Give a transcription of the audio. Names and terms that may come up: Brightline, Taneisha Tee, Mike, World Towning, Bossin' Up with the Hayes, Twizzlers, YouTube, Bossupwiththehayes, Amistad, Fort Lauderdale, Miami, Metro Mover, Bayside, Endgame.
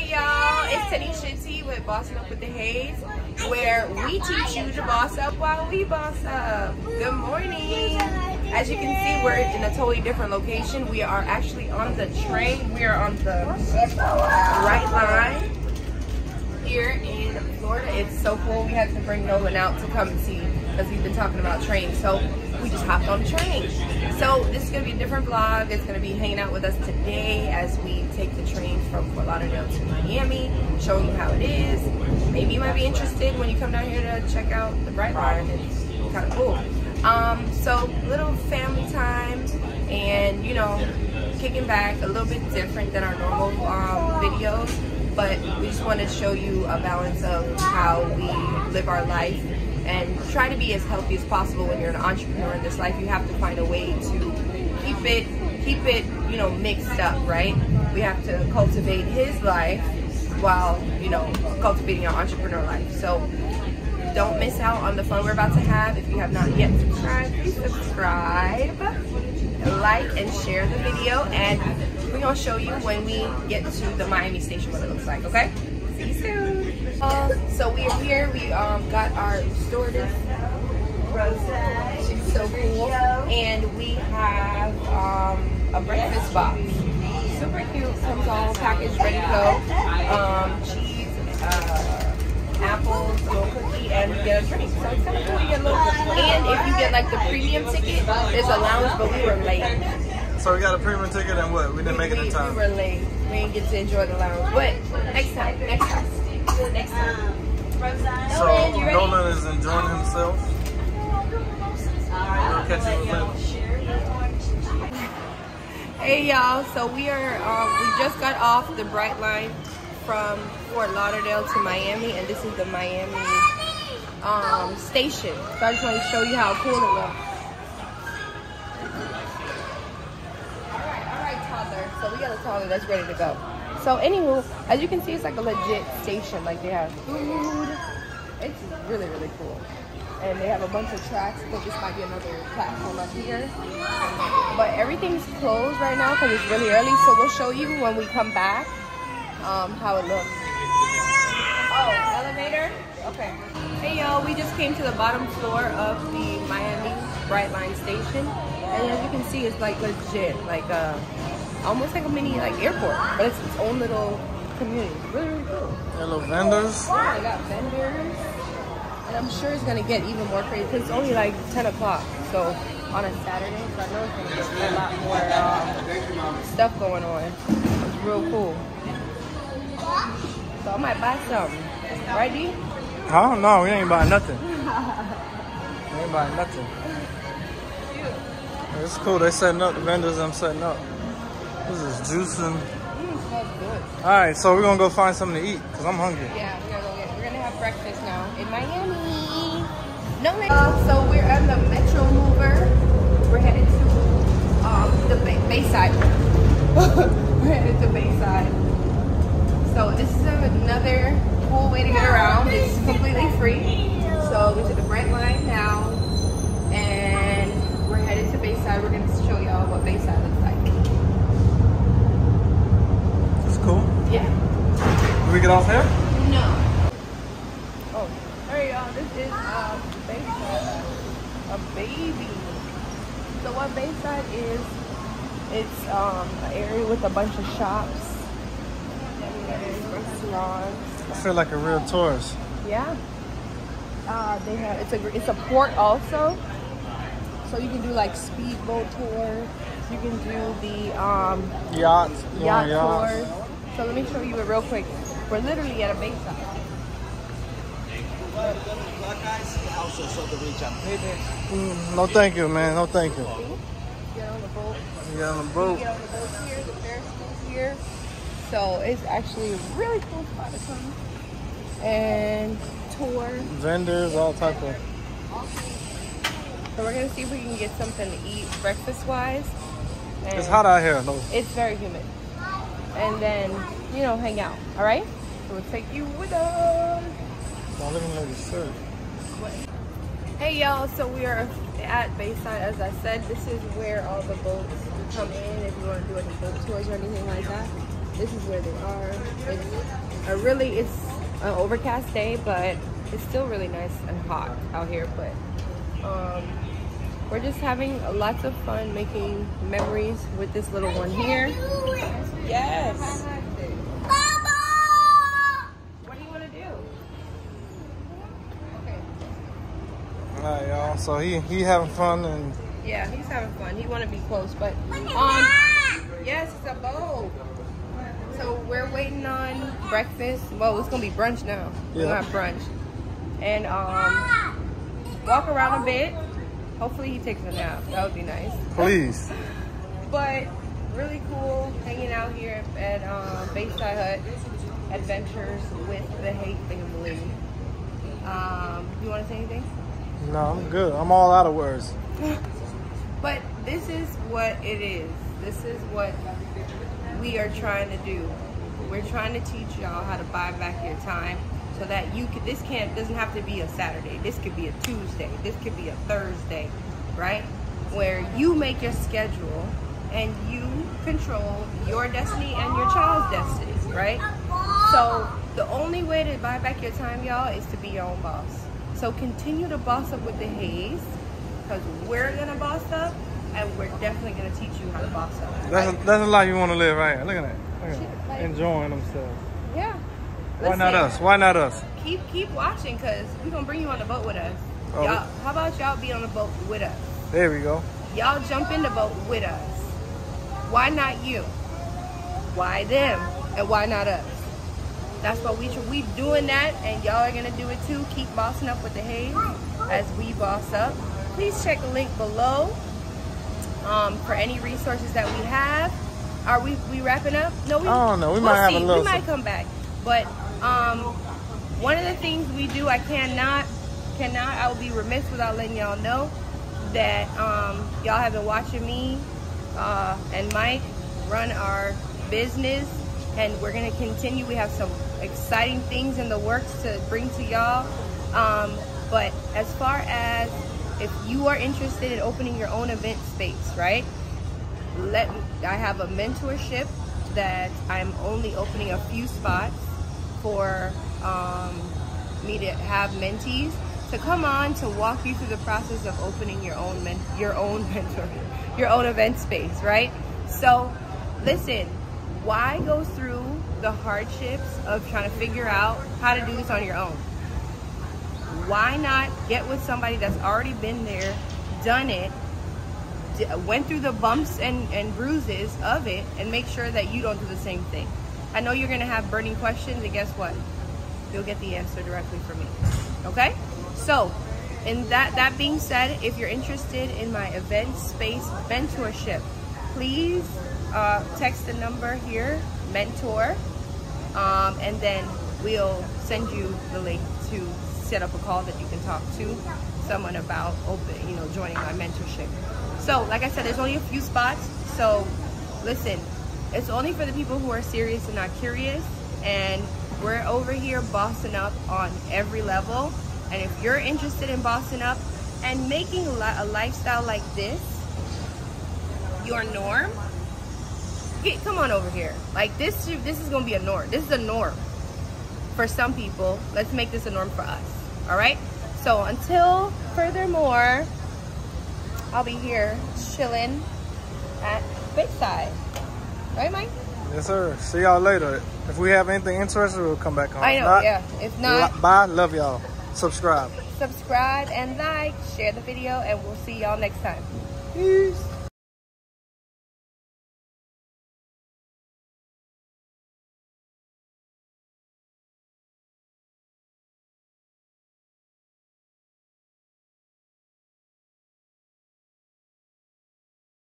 Hey y'all, it's Taneisha Tee with Bossin' Up with the Hayes, where we teach you to boss up while we boss up. Good morning. As you can see, we're in a totally different location. We are actually on the train. We are on the Brightline here in Florida. It's so cool. We had to bring Nolan out to come and see because we've been talking about trains. So we just hopped on the train. So this is going to be a different vlog. It's going to be hanging out with us today as we take the train from Fort Lauderdale to Miami, showing you how it is. Maybe you might be interested when you come down here to check out the Brightline. It's kind of cool. So little family time and, you know, kicking back, a little bit different than our normal videos. But we just want to show you a balance of how we live our life and try to be as healthy as possible. When you're an entrepreneur in this life, you have to find a way to keep it, you know, mixed up, right? We have to cultivate his life while, you know, cultivating our entrepreneur life. So don't miss out on the fun we're about to have. If you have not yet subscribed, please subscribe, like, and share the video. And we're gonna show you when we get to the Miami station what it looks like, okay? See you soon. So we are here. We got our stewardess, Rosa. She's so cool. And we have a breakfast box. Super cute. Comes all packaged, ready to go. Cheese, apples, little cookie, and we get a drink. So it's kind of cool. You get a little cookie. And if you get like the premium ticket, there's a lounge, but we were late. So we got a premium ticket and what? We didn't make it in time. We were late. We didn't get to enjoy the lounge. But next time. So Nolan is enjoying himself. We'll catch you later. Hey y'all. So we are. We just got off the Brightline from Fort Lauderdale to Miami, and this is the Miami station. So I just want to show you how cool it looks. So we got a toddler that's ready to go. So anywho, as you can see, it's like a legit station. Like they have food. It's really, really cool. And they have a bunch of tracks. I think this might be another platform up here. But everything's closed right now because it's really early. So we'll show you when we come back how it looks. Oh, elevator? Okay. Hey y'all, we just came to the bottom floor of the Miami Brightline station. And as you can see, it's like legit, like almost like a mini like airport, but it's its own little community. Really, really cool. Little vendors. Yeah, they got vendors, and I'm sure it's gonna get even more crazy because it's only like 10 o'clock, so on a Saturday, so I know it's gonna get a lot more stuff going on. It's real cool. So I might buy something, right, D? I don't know. We ain't buying nothing. We ain't buying nothing. It's cool. They setting up the vendors. I'm setting up. This is juicing. All right, so we're gonna go find something to eat because I'm hungry. Yeah, we're gonna have breakfast now in Miami. No, so we're at the Metro Mover. We're headed to the Bayside. We're headed to Bayside. So this is another cool way to get around. It's completely free. So we took the Brightline now, and we're headed to Bayside. We're gonna show y'all what Bayside looks like. Cool. Yeah. Did we get off here? No. Oh, hey y'all, this is a baby. So what Bayside is, it's an area with a bunch of shops and restaurants. I feel like a real tourist. Yeah. They have it's a port also, so you can do like speedboat tour. You can do the yacht tour. So let me show you it real quick. We're literally at a Bayside. No thank you, man. No thank you. Get on the boat. Get on the boat. Get on the boat here. The Ferris wheel here. So it's actually a really cool spot to come and tour. Vendors, all type of. So we're gonna see if we can get something to eat breakfast-wise. It's hot out here. No. It's very humid. And then, you know, hang out, all right? So we'll take you with us. Don't let me know you serve. Hey, y'all, so we are at Bayside, as I said. This is where all the boats come in if you want to do any boat tours or anything like that. This is where they are. It's Really, it's an overcast day, but it's still really nice and hot out here. But we're just having lots of fun making memories with this little one here. Yes. Mama! What do you want to do? Okay. All right, y'all. So he having fun and. Yeah, he's having fun. He want to be close, but yes, it's a bowl. So we're waiting on breakfast. Well, it's gonna be brunch now. Yeah. We're gonna have brunch and walk around a bit. Hopefully, he takes a nap. That would be nice. Please. But really cool hanging out here at Bayside Hut Adventures with the Hayes family. You want to say anything? No, I'm good. I'm all out of words. But this is what it is. This is what we are trying to do. We're trying to teach y'all how to buy back your time so that you could. This can't doesn't have to be a Saturday. This could be a Tuesday. This could be a Thursday, right? Where you make your schedule and you control your destiny and your child's destiny, right? So the only way to buy back your time, y'all, is to be your own boss. So continue to boss up with the Hayes. Because we're going to boss up, and we're definitely going to teach you how to boss up. Right? That's a life you want to live right here. Look at that. Look at that. Like, enjoying themselves. Yeah. Why not us? Why not us? Keep watching, because we're going to bring you on the boat with us. Oh. How about y'all be on the boat with us? There we go. Y'all jump in the boat with us. Why not you? Why them? And why not us? That's what we doing that, and y'all are going to do it too. Keep bossing up with the Hayes as we boss up. Please check the link below for any resources that we have. Are we wrapping up? No, I don't know. We might have a little. We might come back. But one of the things we do, I cannot. I will be remiss without letting y'all know that y'all have been watching me and Mike run our business, and we're gonna continue. We have some exciting things in the works to bring to y'all. But as far as if you are interested in opening your own event space, right? I have a mentorship that I'm only opening a few spots for me to have mentees to come on to walk you through the process of opening your own event space, right? So, listen, why go through the hardships of trying to figure out how to do this on your own? Why not get with somebody that's already been there, done it, went through the bumps and bruises of it, and make sure that you don't do the same thing. I know you're going to have burning questions, and guess what? You'll get the answer directly from me, okay? So, and that being said, if you're interested in my event space mentorship, please text the number here, mentor, and then we'll send you the link to set up a call that you can talk to someone about joining my mentorship. So like I said, there's only a few spots, so listen, it's only for the people who are serious and not curious, and we're over here bossing up on every level. And if you're interested in bossing up and making a lifestyle like this your norm, come on over here. Like this is gonna be a norm. This is a norm for some people. Let's make this a norm for us. All right. So until furthermore, I'll be here chilling at Bayside. Right, Mike? Yes, sir. See y'all later. If we have anything interesting, we'll come back on. I know. Yeah. If not, bye. Love y'all. Subscribe. Subscribe and like. Share the video, and we'll see y'all next time. Peace.